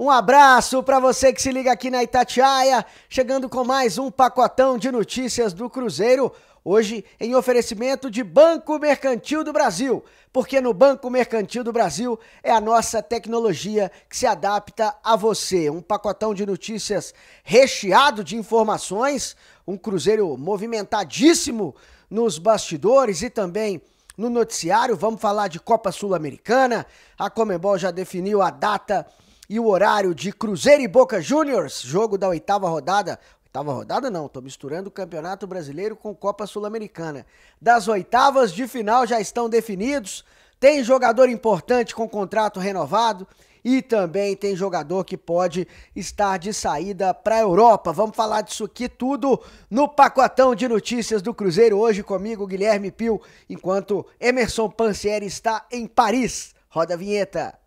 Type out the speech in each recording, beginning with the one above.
Um abraço para você que se liga aqui na Itatiaia, chegando com mais um pacotão de notícias do Cruzeiro, hoje em oferecimento de Banco Mercantil do Brasil, porque no Banco Mercantil do Brasil é a nossa tecnologia que se adapta a você. Um pacotão de notícias recheado de informações, um Cruzeiro movimentadíssimo nos bastidores e também no noticiário. Vamos falar de Copa Sul-Americana, a Comebol já definiu a data e o horário de Cruzeiro e Boca Juniors, jogo da oitava rodada não, tô misturando o Campeonato Brasileiro com Copa Sul-Americana. Das oitavas de final já estão definidos, tem jogador importante com contrato renovado e também tem jogador que pode estar de saída para a Europa. Vamos falar disso aqui tudo no pacotão de notícias do Cruzeiro hoje comigo, Guilherme Pio, enquanto Emerson Panceri está em Paris. Roda a vinheta.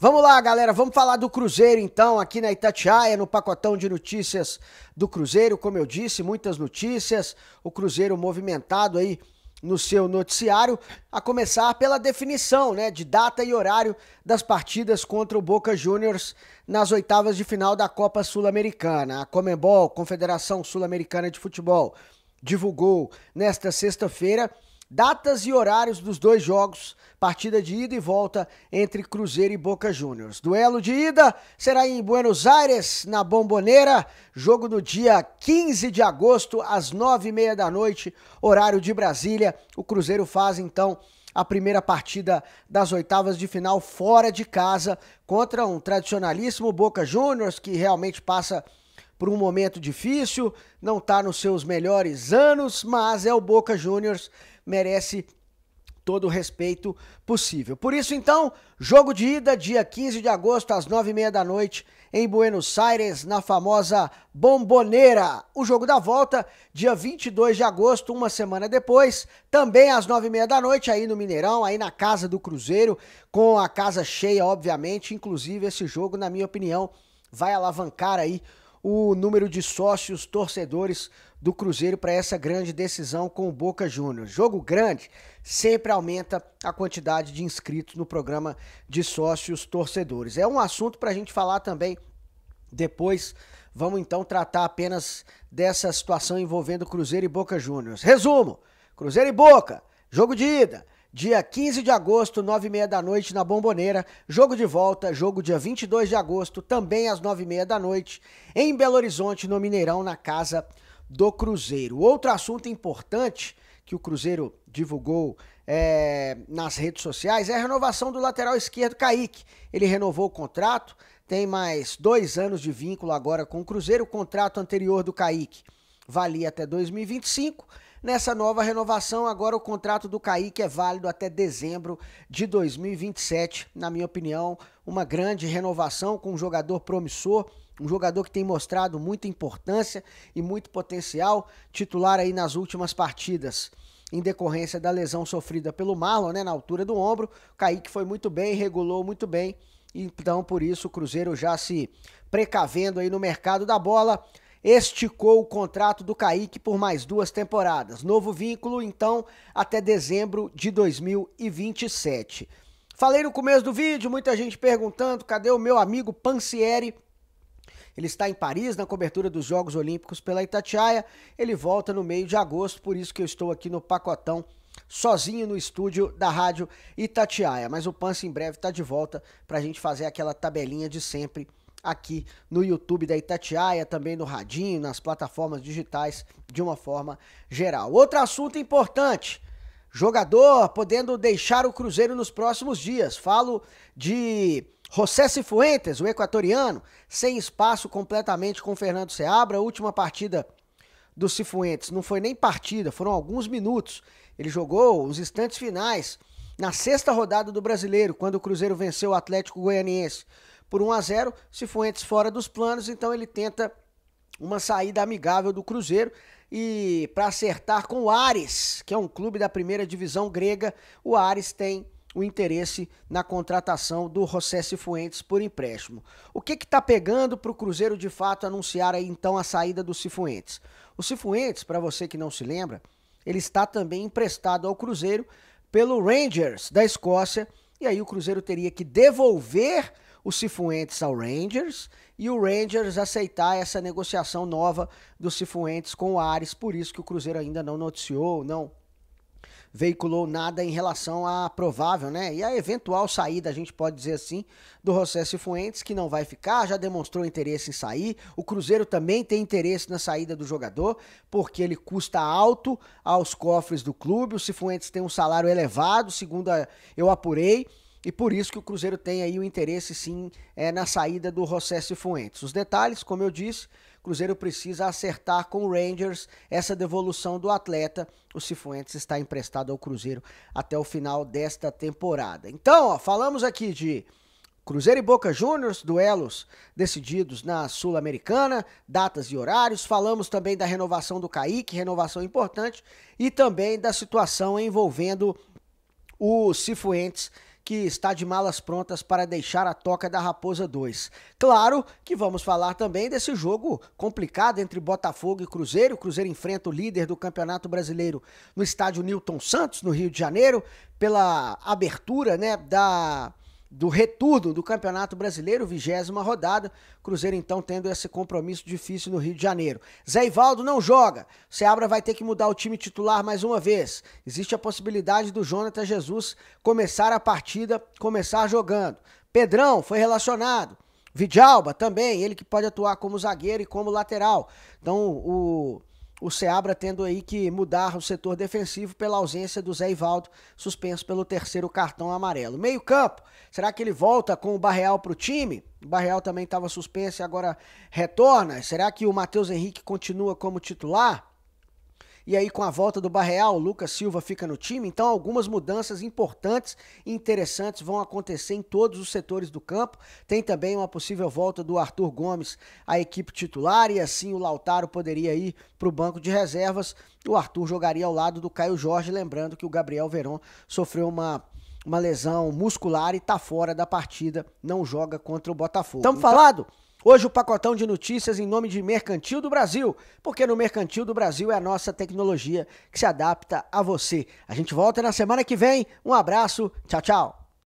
Vamos lá, galera, vamos falar do Cruzeiro então, aqui na Itatiaia, no pacotão de notícias do Cruzeiro. Como eu disse, muitas notícias, o Cruzeiro movimentado aí no seu noticiário, a começar pela definição, né, de data e horário das partidas contra o Boca Juniors nas oitavas de final da Copa Sul-Americana. A Comebol, Confederação Sul-Americana de Futebol, divulgou nesta sexta-feira datas e horários dos dois jogos, partida de ida e volta entre Cruzeiro e Boca Juniors. Duelo de ida será em Buenos Aires, na Bombonera, jogo no dia 15 de agosto, às 21h30 da noite, horário de Brasília. O Cruzeiro faz, então, a primeira partida das oitavas de final fora de casa, contra um tradicionalíssimo Boca Juniors, que realmente passa por um momento difícil, não está nos seus melhores anos, mas é o Boca Juniors, merece todo o respeito possível. Por isso, então, jogo de ida, dia 15 de agosto, às 21h30 da noite, em Buenos Aires, na famosa Bombonera. O jogo da volta, dia 22 de agosto, uma semana depois, também às 21h30 da noite, aí no Mineirão, aí na casa do Cruzeiro, com a casa cheia, obviamente. Inclusive, esse jogo, na minha opinião, vai alavancar aí o número de sócios torcedores do Cruzeiro para essa grande decisão com o Boca Juniors. Jogo grande sempre aumenta a quantidade de inscritos no programa de sócios torcedores. É um assunto para a gente falar também depois. Vamos então tratar apenas dessa situação envolvendo Cruzeiro e Boca Juniors. Resumo: Cruzeiro e Boca, jogo de ida, dia 15 de agosto, 21h30 da noite, na Bombonera. Jogo de volta, jogo dia 22 de agosto, também às 21h30 da noite, em Belo Horizonte, no Mineirão, na casa do Cruzeiro. Outro assunto importante que o Cruzeiro divulgou nas redes sociais é a renovação do lateral esquerdo Caique. Ele renovou o contrato, tem mais 2 anos de vínculo agora com o Cruzeiro. O contrato anterior do Caique valia até 2025. Nessa nova renovação, agora o contrato do Caique é válido até dezembro de 2027. Na minha opinião, uma grande renovação com um jogador promissor, um jogador que tem mostrado muita importância e muito potencial, titular aí nas últimas partidas. Em decorrência da lesão sofrida pelo Marlon, né, na altura do ombro, o Caique foi muito bem, regulou muito bem. Então, por isso, o Cruzeiro já se precavendo aí no mercado da bola, esticou o contrato do Caique por mais 2 temporadas. Novo vínculo, então, até dezembro de 2027. Falei no começo do vídeo, muita gente perguntando, cadê o meu amigo Panceri? Ele está em Paris, na cobertura dos Jogos Olímpicos pela Itatiaia. Ele volta no meio de agosto, por isso que eu estou aqui no pacotão, sozinho no estúdio da Rádio Itatiaia. Mas o Panci em breve está de volta para a gente fazer aquela tabelinha de sempre aqui no YouTube da Itatiaia, também no Radinho, nas plataformas digitais, de uma forma geral. Outro assunto importante, jogador podendo deixar o Cruzeiro nos próximos dias. Falo de José Cifuentes, o equatoriano, sem espaço completamente com Fernando Seabra. A última partida do Cifuentes não foi nem partida, foram alguns minutos. Ele jogou os instantes finais na sexta rodada do Brasileiro, quando o Cruzeiro venceu o Atlético Goianiense por 1-0, Cifuentes fora dos planos, então ele tenta uma saída amigável do Cruzeiro e para acertar com o Ares, que é um clube da primeira divisão grega. O Ares tem o interesse na contratação do José Cifuentes por empréstimo. O que está pegando para o Cruzeiro de fato anunciar aí então a saída do Cifuentes? O Cifuentes, para você que não se lembra, ele está também emprestado ao Cruzeiro pelo Rangers da Escócia, E aí o Cruzeiro teria que devolver o Cifuentes ao Rangers e o Rangers aceitar essa negociação nova do Cifuentes com o Ares. Por isso que o Cruzeiro ainda não noticiou, não veiculou nada em relação à provável, né? E a eventual saída, a gente pode dizer assim, do José Cifuentes, que não vai ficar, já demonstrou interesse em sair. O Cruzeiro também tem interesse na saída do jogador, porque ele custa alto aos cofres do clube. O Cifuentes tem um salário elevado, segundo eu apurei, e por isso que o Cruzeiro tem aí o interesse, sim, na saída do José Cifuentes. Os detalhes, como eu disse, o Cruzeiro precisa acertar com o Rangers essa devolução do atleta. O Cifuentes está emprestado ao Cruzeiro até o final desta temporada. Então, ó, falamos aqui de Cruzeiro e Boca Juniors, duelos decididos na Sul-Americana, datas e horários. Falamos também da renovação do Caique, renovação importante, e também da situação envolvendo o Cifuentes, que está de malas prontas para deixar a toca da Raposa 2. Claro que vamos falar também desse jogo complicado entre Botafogo e Cruzeiro. O Cruzeiro enfrenta o líder do Campeonato Brasileiro no estádio Nilton Santos, no Rio de Janeiro, pela abertura, né, do retorno do Campeonato Brasileiro, 20ª rodada. Cruzeiro, então, tendo esse compromisso difícil no Rio de Janeiro. Zé Ivaldo não joga. Seabra vai ter que mudar o time titular mais uma vez. Existe a possibilidade do Jonathan Jesus começar a partida, começar jogando. Pedrão foi relacionado. Vidalba também, ele que pode atuar como zagueiro e como lateral. Então, o Seabra tendo aí que mudar o setor defensivo pela ausência do Zé Ivaldo, suspenso pelo 3º cartão amarelo. Meio campo, será que ele volta com o Barreal para o time? O Barreal também estava suspenso e agora retorna. Será que o Matheus Henrique continua como titular? E aí, com a volta do Barreal, o Lucas Silva fica no time. Então, algumas mudanças importantes e interessantes vão acontecer em todos os setores do campo. Tem também uma possível volta do Arthur Gomes à equipe titular, e assim o Lautaro poderia ir para o banco de reservas. O Arthur jogaria ao lado do Caio Jorge, lembrando que o Gabriel Veron sofreu uma lesão muscular e está fora da partida, não joga contra o Botafogo. Estamos falado? Hoje o pacotão de notícias em nome de Mercantil do Brasil, porque no Mercantil do Brasil é a nossa tecnologia que se adapta a você. A gente volta na semana que vem. Um abraço, tchau, tchau.